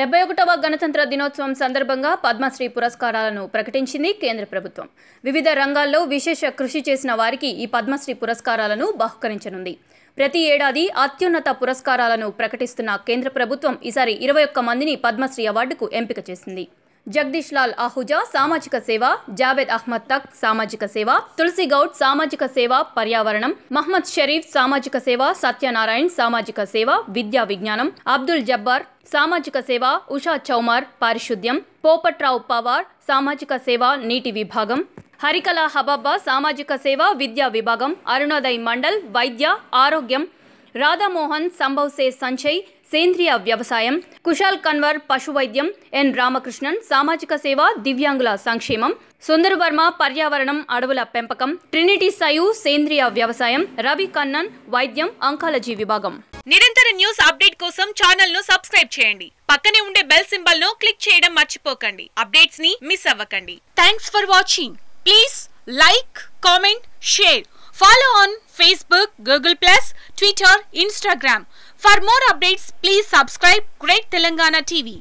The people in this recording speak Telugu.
71వ గణతంత్ర దినోత్సవం సందర్భంగా పద్మశ్రీ పురస్కారాలను ప్రకటించింది కేంద్ర ప్రభుత్వం. వివిధ రంగాల్లో విశేష కృషి చేసిన వారికి ఈ పద్మశ్రీ పురస్కారాలను బహుకరించనుంది. ప్రతి ఏడాది అత్యున్నత పురస్కారాలను ప్రకటిస్తున్న కేంద్ర ప్రభుత్వం ఈసారి 21 మందిని పద్మశ్రీ అవార్డుకు ఎంపిక చేసింది. జగదీష్ లాల్ ఆహుజా సామాజిక సేవ, జావేద్ అహ్మద్ తక్ సామాజిక సేవ, తులసి గౌడ్ సామాజిక సేవ పర్యావరణం, మహ్మద్ షరీఫ్ సామాజిక సేవ, సత్యనారాయణ్ సామాజిక సేవ విద్యా విజ్ఞానం, అబ్దుల్ జబ్బార్ సామాజిక సేవ, ఉషా చౌమార్ పారిశుద్ధ్యం, పోపట్రావు పవార్ సామాజిక సేవ నీటి విభాగం, హరికళ హబాబ్బా సామాజిక సేవ విద్యా విభాగం, అరుణోదయ్ మండల్ వైద్య ఆరోగ్యం, రాధామోహన్ సంభవ్ సే సంచయ్ సేంద్రియ వ్యవసాయం, కుశాల్ కన్వర్ పశువైద్యం, ఎన్ రామకృష్ణన్ సామాజిక సేవ దివ్యాంగుల సంక్షేమం, సుందర్ వర్మ పర్యావరణం అడవుల పెంపకం, ట్రినిటీ సాయు సేంద్రియ వ్యవసాయం, రవి కన్నన్ వైద్యం అంకాలజీ విభాగం. నిరంతర న్యూస్ అప్డేట్ కోసం ఛానల్ ను సబ్స్క్రైబ్ చేయండి. పక్కనే ఉండే బెల్ సింబల్ ను క్లిక్ చేయడం మర్చిపోకండి. అప్డేట్స్ ని మిస్ అవ్వకండి. Thanks for watching. Please like, comment, share. Follow on Facebook, Google+, Twitter, Instagram. For more updates, please subscribe Great Telangana TV.